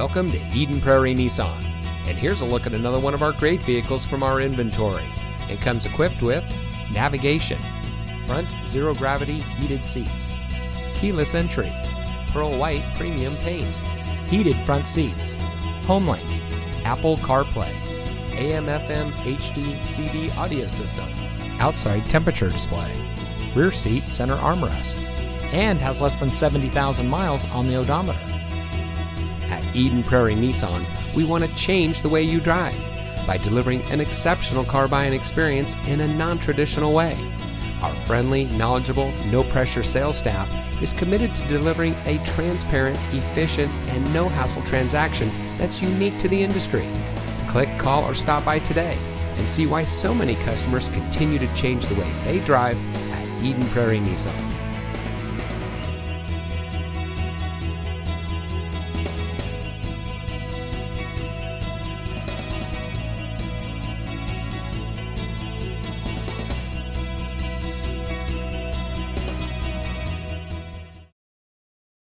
Welcome to Eden Prairie Nissan, and here's a look at another one of our great vehicles from our inventory. It comes equipped with navigation, front zero gravity heated seats, keyless entry, pearl white premium paint, heated front seats, HomeLink, Apple CarPlay, AMFM HDCD audio system, outside temperature display, rear seat center armrest, and has less than 70,000 miles on the odometer. At Eden Prairie Nissan, we want to change the way you drive by delivering an exceptional car buying experience in a non-traditional way. Our friendly, knowledgeable, no-pressure sales staff is committed to delivering a transparent, efficient, and no-hassle transaction that's unique to the industry. Click, call, or stop by today and see why so many customers continue to change the way they drive at Eden Prairie Nissan.